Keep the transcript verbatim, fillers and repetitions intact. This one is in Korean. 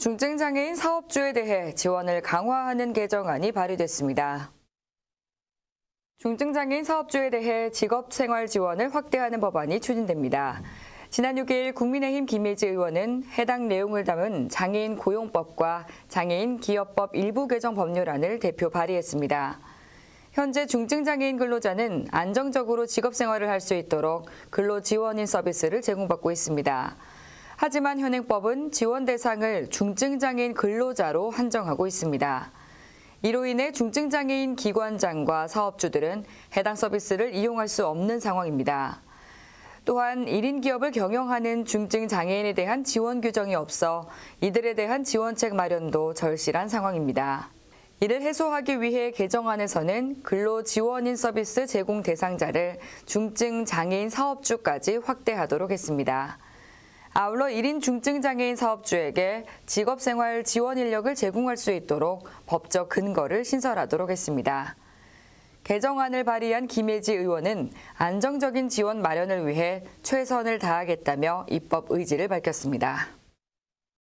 중증장애인 사업주에 대해 지원을 강화하는 개정안이 발의됐습니다. 중증장애인 사업주에 대해 직업생활 지원을 확대하는 법안이 추진됩니다. 지난 육 일 국민의힘 김예지 의원은 해당 내용을 담은 장애인 고용법과 장애인 기업법 일부 개정 법률안을 대표 발의했습니다. 현재 중증장애인 근로자는 안정적으로 직업생활을 할 수 있도록 근로지원인 서비스를 제공받고 있습니다. 하지만 현행법은 지원 대상을 중증장애인 근로자로 한정하고 있습니다. 이로 인해 중증장애인 기관장과 사업주들은 해당 서비스를 이용할 수 없는 상황입니다. 또한 일 인 기업을 경영하는 중증장애인에 대한 지원 규정이 없어 이들에 대한 지원책 마련도 절실한 상황입니다. 이를 해소하기 위해 개정안에서는 근로지원인 서비스 제공 대상자를 중증장애인 사업주까지 확대하도록 했습니다. 아울러 일 인 중증장애인 사업주에게 직업생활 지원 인력을 제공할 수 있도록 법적 근거를 신설하도록 했습니다. 개정안을 발의한 김혜지 의원은 안정적인 지원 마련을 위해 최선을 다하겠다며 입법 의지를 밝혔습니다.